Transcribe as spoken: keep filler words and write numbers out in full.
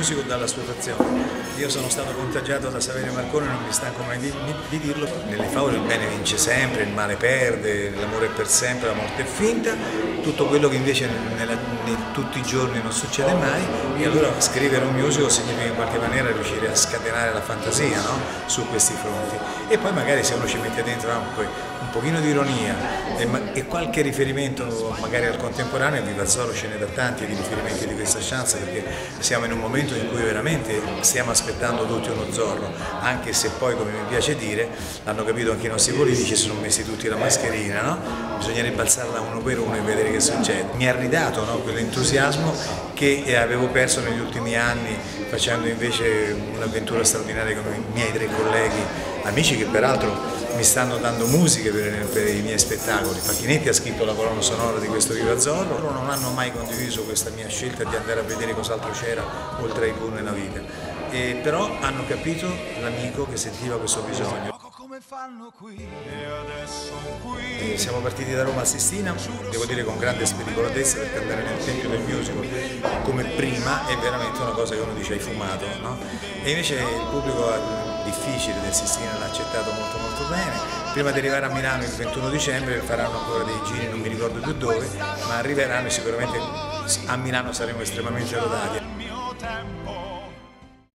musical dalla sua fazione. Io sono stato contagiato da Saverio Marconi, non mi stanco mai di, di dirlo. Nelle favole il bene vince sempre, il male perde, l'amore è per sempre, la morte è finta, tutto quello che invece nella, nel, tutti i giorni non succede mai. E allora scrivere un musical significa in qualche maniera riuscire a scatenare la fantasia, no? Su questi fronti. E poi magari se uno ci mette dentro anche un pochino di ironia e, ma, e qualche riferimento magari al contemporaneo, Viva Zorro ce ne dà tanti di riferimenti di questa chance, perché siamo in un momento in cui veramente stiamo aspettando tutti uno Zorro, anche se poi, come mi piace dire, l'hanno capito anche i nostri politici, si sono messi tutti la mascherina, no? Bisogna ribalzarla uno per uno e vedere che succede. Mi ha ridato, no, quell'entusiasmo che avevo perso negli ultimi anni facendo invece un'avventura straordinaria con i miei tre colleghi, amici che peraltro mi stanno dando musiche per, per i miei spettacoli. Facchinetti ha scritto la colonna sonora di questo Viva Zorro, loro non hanno mai condiviso questa mia scelta di andare a vedere cos'altro c'era oltre ai Bruno e la vita, e però hanno capito l'amico che sentiva questo bisogno. E siamo partiti da Roma a Sistina, devo dire con grande spericolatezza, perché andare nel tempio del musical come prima è veramente una cosa che uno dice hai fumato, no? E invece il pubblico difficile del Sistina l'ha accettato molto molto bene. Prima di arrivare a Milano il ventuno dicembre faranno ancora dei giri, non mi ricordo più dove, ma arriveranno e sicuramente a Milano saremo estremamente rodati.